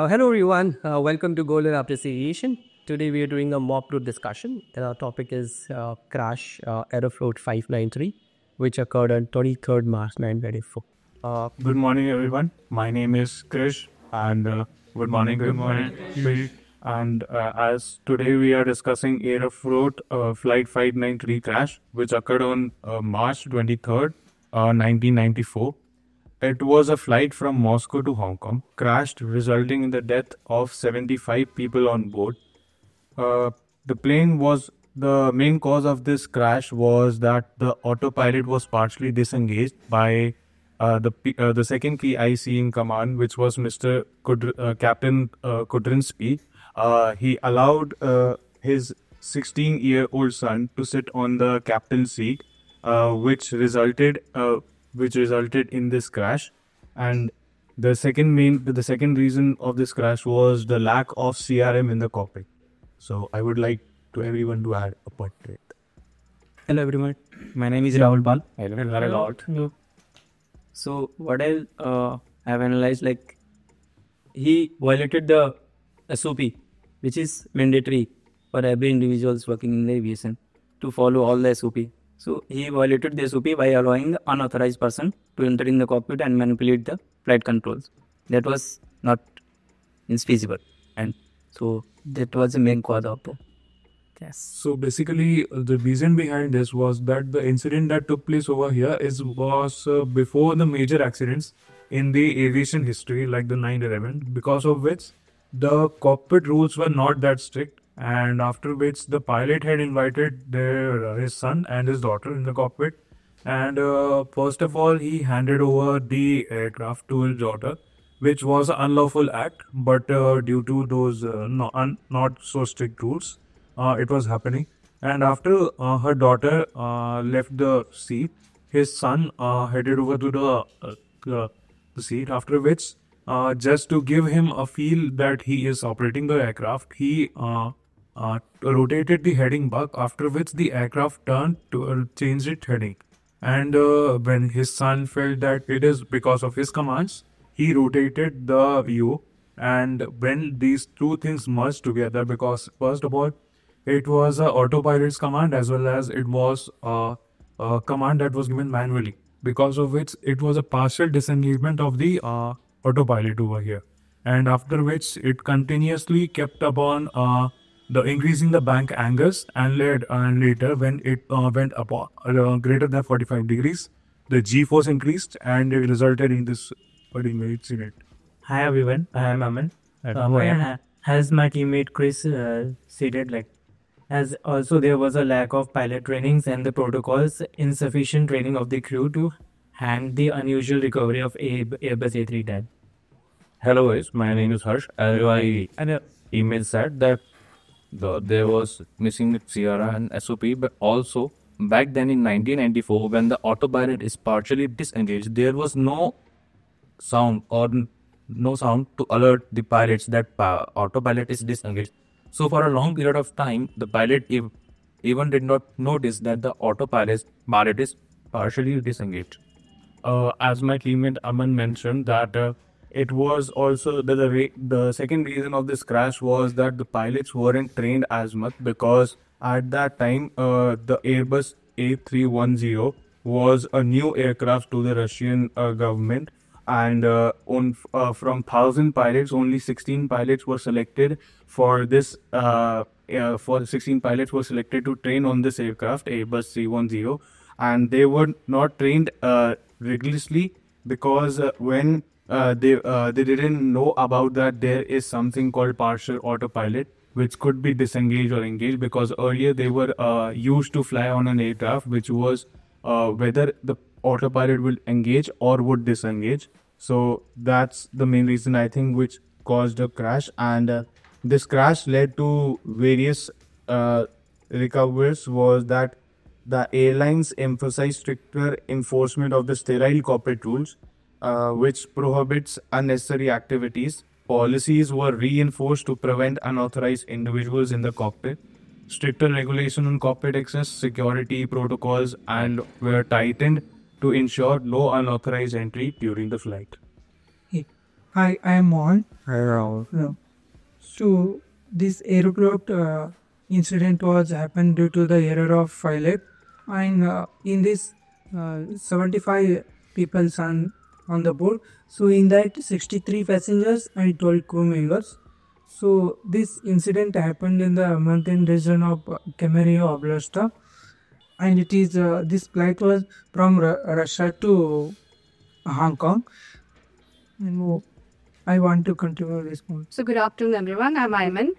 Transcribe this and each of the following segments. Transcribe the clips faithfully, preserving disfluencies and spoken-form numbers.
Uh, hello everyone, uh, welcome to Golden Epaulettes Aviation. Today we are doing a mock route discussion. Our topic is uh, crash uh, Aeroflot five ninety-three, which occurred on twenty-third March nineteen ninety-four. Uh, good morning everyone, my name is Krish and uh, good morning, good morning, good morning. And uh, as today we are discussing Aeroflot uh, Flight five ninety-three crash, which occurred on uh, March twenty-third, nineteen ninety-four. It was a flight from Moscow to Hong Kong, crashed, resulting in the death of seventy-five people on board. Uh, the plane was, the main cause of this crash was that the autopilot was partially disengaged by uh, the uh, the second key I C in command, which was Mister Kudr, uh, Captain uh, Kudrinsky. Uh, he allowed uh, his sixteen-year-old son to sit on the captain's seat, uh, which resulted. Uh, which resulted in this crash. And the second main, the second reason of this crash was the lack of C R M in the cockpit. So I would like to everyone to add a portrait. Hello everyone, my name is yeah. Rahul Bal. Hello, hello. hello. hello. So what I uh, have analyzed, like he violated the S O P, which is mandatory for every individuals working in the aviation to follow all the S O P. So he violated the S O P by allowing the unauthorized person to enter in the cockpit and manipulate the flight controls. That was not feasible, and so that was the main cause of it. Yes. So basically, the reason behind this was that the incident that took place over here is was uh, before the major accidents in the aviation history, like the nine eleven, because of which the cockpit rules were not that strict. And after which the pilot had invited their uh, his son and his daughter in the cockpit, and uh, first of all he handed over the aircraft to his daughter, which was an unlawful act, but uh, due to those uh, no, un, not so strict rules uh, it was happening. And after uh, her daughter uh, left the seat, his son uh, headed over to the, uh, the seat, after which uh, just to give him a feel that he is operating the aircraft, he uh, Uh, rotated the heading back, after which the aircraft turned to uh, change its heading. And uh, when his son felt that it is because of his commands, he rotated the view. And when these two things merged together, because first of all, it was an autopilot's command as well as it was a, a command that was given manually, because of which it was a partial disengagement of the uh, autopilot over here. And after which it continuously kept upon uh, The increasing the bank angles, and led, uh, later when it uh, went up uh, greater than forty-five degrees, the G-force increased and it resulted in this particular incident. Hi everyone, I am Aman. Uh, as my teammate Chris uh, stated, like as also there was a lack of pilot trainings and the protocols, insufficient training of the crew to handle the unusual recovery of Airbus A three ten. Hello guys, my name is Harsh. I an email said that The, there was missing C R M and S O P, but also back then in nineteen ninety-four, when the autopilot is partially disengaged, there was no sound or no sound to alert the pilots that uh, autopilot is disengaged. So for a long period of time, the pilot ev even did not notice that the autopilot pilot is partially disengaged. Uh, as my teammate Aman mentioned that uh, It was also the, the the second reason of this crash was that the pilots weren't trained as much, because at that time uh, the Airbus A three ten was a new aircraft to the Russian uh, government, and uh, on uh, from thousand pilots only sixteen pilots were selected for this. Uh, uh, for sixteen pilots were selected to train on this aircraft Airbus three ten, and they were not trained uh, rigorously because uh, when Uh, they uh, they didn't know about that there is something called partial autopilot, which could be disengaged or engaged, because earlier they were uh, used to fly on an aircraft which was uh, whether the autopilot will engage or would disengage. So that's the main reason, I think, which caused the crash. And uh, this crash led to various uh, recoveries. Was that the airlines emphasized stricter enforcement of the sterile corporate rules, Uh, which prohibits unnecessary activities. Policies were reinforced to prevent unauthorized individuals in the cockpit. Stricter regulation on cockpit access, security protocols, and were tightened to ensure no unauthorized entry during the flight. Hi, I am Mohan. Hi, Rahul. No. So, this aircraft uh, incident was happened due to the error of pilot, and uh, in this uh, seventy-five people on, on the board. So, in that sixty-three passengers and twelve crew members. So, this incident happened in the mountain region of Kemerovo Oblast, and it is uh, this flight was from Ru Russia to Hong Kong. And I want to continue this point. So, good afternoon, everyone. I'm Ayman.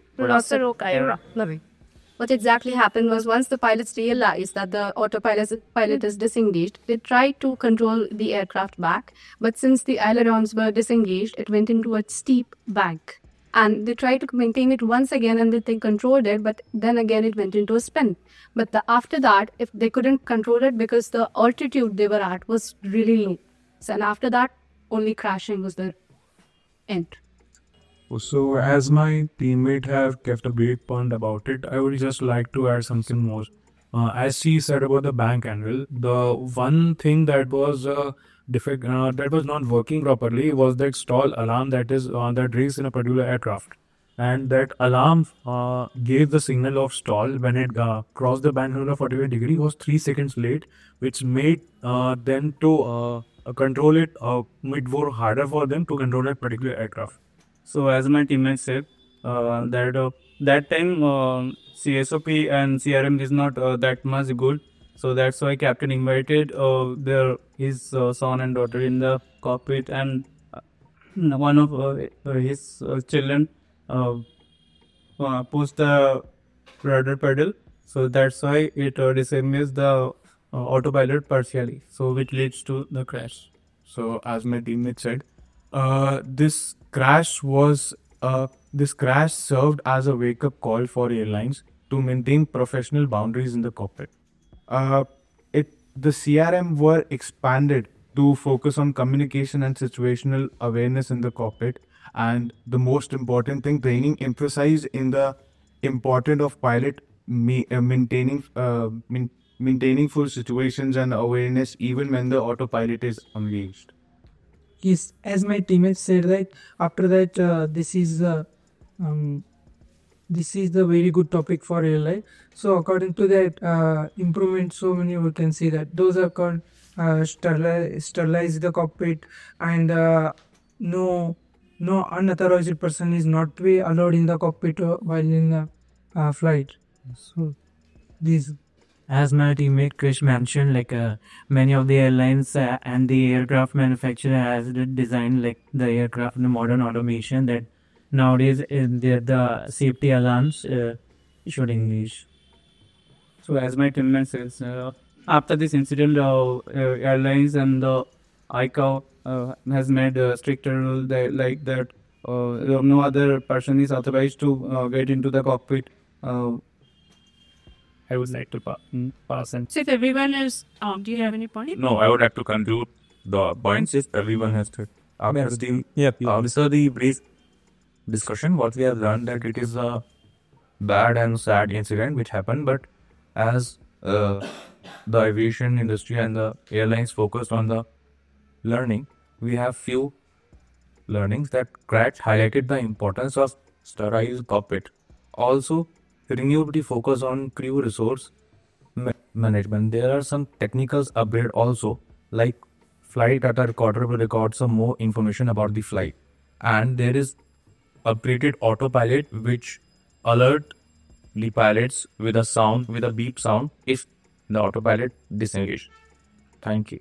What exactly happened was, once the pilots realized that the autopilot pilot is disengaged, they tried to control the aircraft back. But since the ailerons were disengaged, it went into a steep bank. And they tried to maintain it once again, and they controlled it, but then again it went into a spin. But the, after that, if they couldn't control it because the altitude they were at was really low. So, and after that, only crashing was the end. So, as my teammate have kept a big point about it, I would just like to add something more. Uh, as she said about the bank anvil, the one thing that was uh, defect uh, that was not working properly was the stall alarm that is uh, that rings in a particular aircraft, and that alarm uh, gave the signal of stall when it uh, crossed the bank angle of forty-five degree was three seconds late, which made uh, them to uh, control it uh, made more harder for them to control that particular aircraft. So, as my teammate said, uh, that uh, that time uh, S O P and C R M is not uh, that much good. So that's why captain invited uh, their his uh, son and daughter in the cockpit, and uh, one of uh, his uh, children uh, uh, pushed the rudder pedal. So that's why it uh, disables the uh, autopilot partially, so which leads to the crash. So as my teammate said, uh, this crash was uh, this crash served as a wake-up call for airlines to maintain professional boundaries in the cockpit. Uh, it the C R M were expanded to focus on communication and situational awareness in the cockpit, and the most important thing, training emphasized in the importance of pilot ma uh, maintaining uh, min maintaining full situations and awareness even when the autopilot is engaged. Yes, as my teammates said, that after that uh, this is uh, um, this is the very good topic for airline. So according to that uh, improvement, so many we can see that those are called uh, sterilize, sterilize the cockpit, and uh, no no unauthorized person is not to be allowed in the cockpit while in the uh, flight. So these, as my teammate Krish mentioned, like uh, many of the airlines uh, and the aircraft manufacturer has designed like the aircraft in the modern automation that nowadays, the, the safety alarms uh, should engage. So, as my teammate says, uh, after this incident, uh, uh, airlines and the I C A O uh, has made a stricter rule that, like that, uh, no other person is authorized to uh, get into the cockpit. Uh, I would like to pa pass and. So, if everyone is, um, do you have any point? No, I would like to conclude the points if everyone has to. After the, yeah, after the brief discussion, what we have learned, that it is a bad and sad incident which happened, but as uh, the aviation industry and the airlines focused on the learning, we have few learnings that crash highlighted the importance of sterile cockpit. Also, renewed the focus on crew resource ma management. There are some technical upgrade also, like flight data recorder will record some more information about the flight, and there is upgraded autopilot which alert the pilots with a sound, with a beep sound, if the autopilot disengaged. Thank you.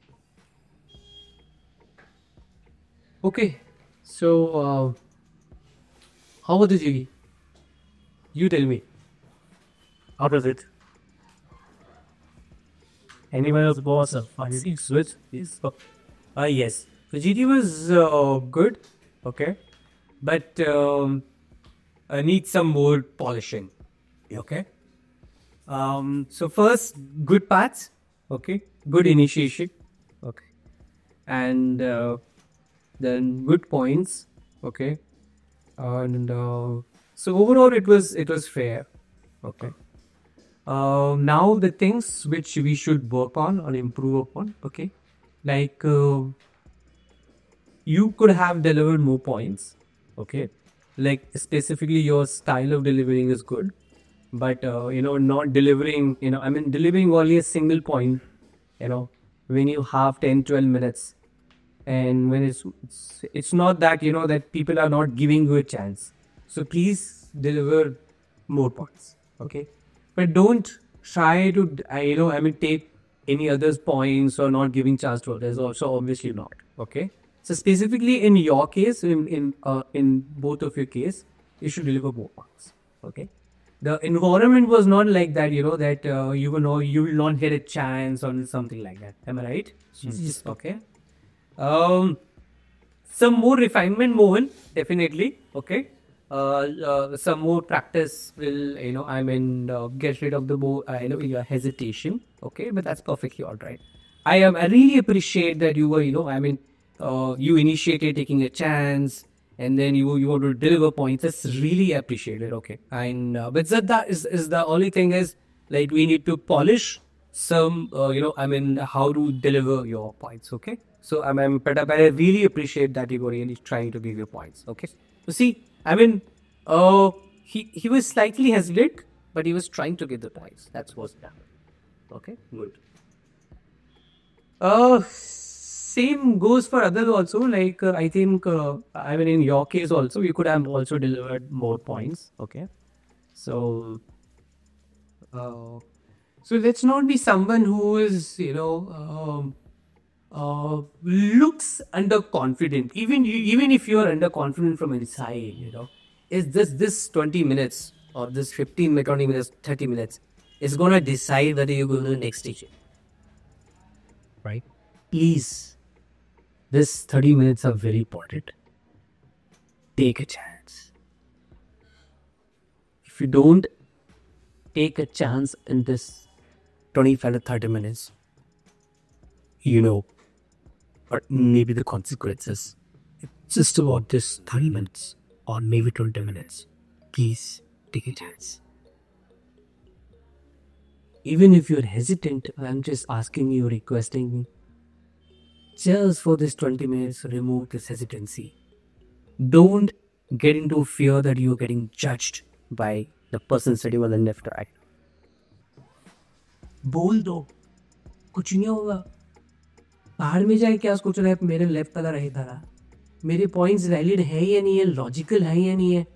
Okay, so uh, how was it, Yogi? You tell me. How was it? Anyone else was a fancy switch? Yes. Uh, yes. The G T was uh, good. Okay. But um, I need some more polishing. Okay. Um, so first, good parts. Okay. Good initiation. Okay. And uh, then good points. Okay. And uh, so overall, it was it was fair. Okay. Uh, now the things which we should work on or improve upon. Okay. Like. Uh, you could have delivered more points, okay? Like specifically your style of delivering is good, but uh, you know, not delivering, you know, I mean delivering only a single point, you know, when you have ten, twelve minutes, and when it's, it's, it's not that, you know, that people are not giving you a chance. So please deliver more points, okay? But don't try to, you know, I mean, take any other's points or not giving chance to others also, obviously not, okay? So specifically in your case, in in, uh, in both of your case, you should deliver more points, okay? The environment was not like that, you know, that uh, you will know you will not get a chance or something like that. Am I right? Yes. Okay. Um, some more refinement, Mohan, definitely. Okay. Uh, uh, some more practice will, you know, I mean, uh, get rid of the more, uh, you know, your hesitation. Okay, but that's perfectly all right. I am. I really appreciate that you were, you know, I mean, uh, you initiated taking a chance. And then you you want to deliver points. That's really appreciated. Okay, and uh, but that, that is is the only thing is like we need to polish some. Uh, you know, I mean, how to deliver your points. Okay, so I'm I'm but I really appreciate that you were really trying to give your points. Okay, you see, I mean, uh, he he was slightly hesitant, but he was trying to get the points. That's what's happened. Okay, good. Uh. Same goes for others also, like uh, I think, uh, I mean in your case also, you could have also delivered more points, okay? So, uh, so let's not be someone who is, you know, uh, uh, looks underconfident, even, even if you are underconfident from inside, you know, is this, this twenty minutes or this fifteen, twenty minutes, thirty minutes is going to decide whether you go to the next station, right? Please. This thirty minutes are very important. Take a chance. If you don't take a chance in this twenty-five to thirty minutes, you know, or maybe the consequences, it's just about this thirty minutes or maybe twenty minutes. Please take a chance. Even if you're hesitant, I'm just asking you, requesting you, just for this twenty minutes, remove this hesitancy. Don't get into fear that you're getting judged by the person sitting on the left or right. Bol do. Kuch nahi hoga. Bahar mein jaake kya soch raha hai, mere left wala rahe tha. Mere points valid hai ya nahi hai, logical hai ya nahi hai.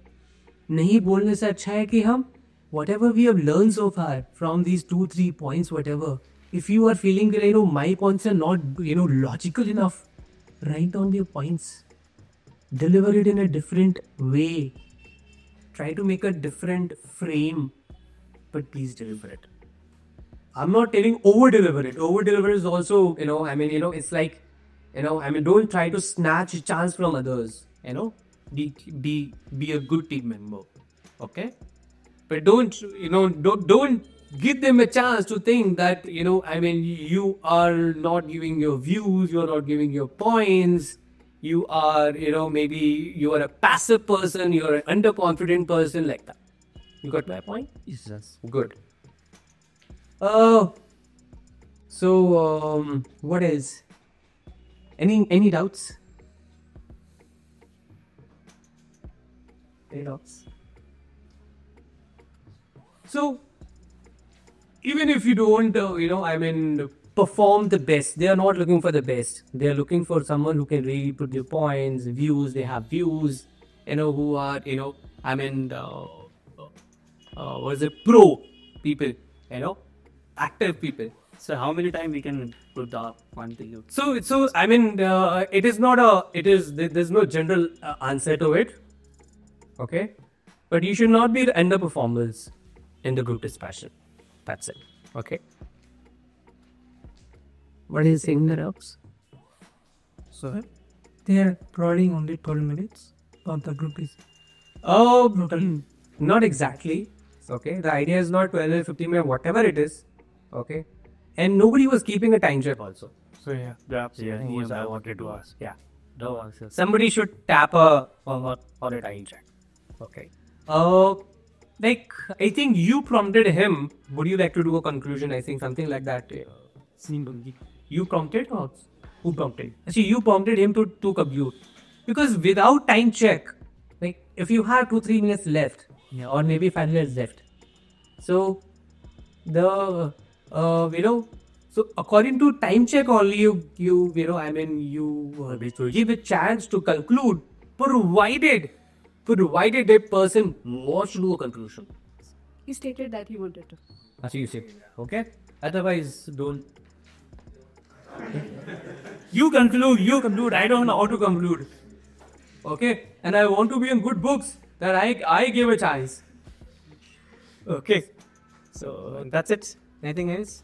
Nahi bolne se acha hai ki hum whatever we have learned so far from these two, three points, whatever. If you are feeling, you know, my points are not, you know, logical enough, write down your points. Deliver it in a different way. Try to make a different frame, but please deliver it. I'm not telling over-deliver it. Over-deliver is also, you know, I mean, you know, it's like, you know, I mean, don't try to snatch a chance from others, you know, be, be, be a good team member, okay? But don't, you know, don't, don't. Give them a chance to think that, you know, I mean, you are not giving your views, you are not giving your points, you are, you know, maybe you are a passive person, you are an underconfident person, like that. You got my point? Yes. Good. Uh, so, um, what else? Any, any doubts? Any doubts? So, even if you don't, uh, you know, I mean, perform the best, they are not looking for the best. They are looking for someone who can really put their points, views, they have views, you know, who are, you know, I mean, uh, uh, what is it, pro people, you know, active people. So how many times we can put the one thing? So, so I mean, uh, it is not a, it is, there's no general uh, answer to it, okay? But you should not be the underperformers in the group discussion. That's it. Okay. What is saying that else? So they are providing only twelve minutes on the group is. Oh, brutal. Not exactly. Okay. The idea is not twelve, fifteen minutes, whatever it is. Okay. And nobody was keeping a time check also. So yeah, that's yeah, yeah, what I wanted to ask. Yeah. No somebody should tap a or, or a time check. Okay. Oh. Uh, Like, I think you prompted him, would you like to do a conclusion? I think something like that. You prompted or Who prompted? See, you prompted him to, to compute. Because without time check, like if you have two, three minutes left, yeah, or maybe five minutes left. So the uh, you know, so according to time check only, you you you know, I mean, you uh, give a chance to conclude, provided provided a person wants to do a conclusion. He stated that he wanted to. Ah, so you said okay. Otherwise, don't. You conclude. You conclude. I don't know how to conclude. Okay, and I want to be in good books that I I gave a chance. Okay, so that's it. Anything else?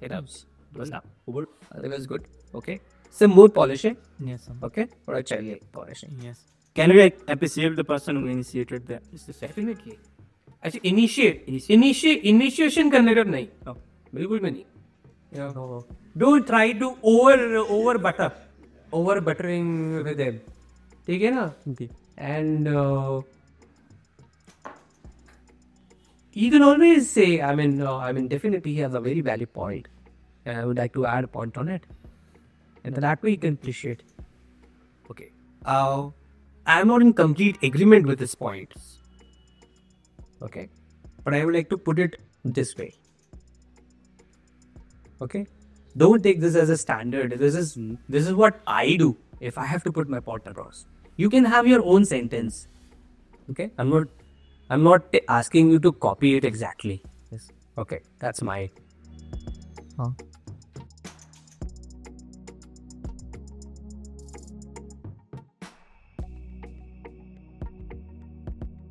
It ups. Was up. Over. It was good. Okay. Some more polishing. Yes. Sir. Okay. Or a child polishing. Yes. Can we appreciate the person who initiated that? Definitely. Actually, initiate. Initiate. Initiation considered nahi. No. Bilkul bhi nahi. Yeah. No. Don't try to over over butter, over buttering with them. ठीक है ना? Okay. And uh, you can always say, I mean, uh, I mean, definitely he has a very valid point, and I would like to add a point on it, and that way you can appreciate. Okay. Uh, I am not in complete agreement with his points. Okay. But I would like to put it this way. Okay. Don't take this as a standard. This is this is what I do if I have to put my point across. You can have your own sentence. Okay, I'm not I'm not asking you to copy it exactly. Yes. Okay, that's my. Huh.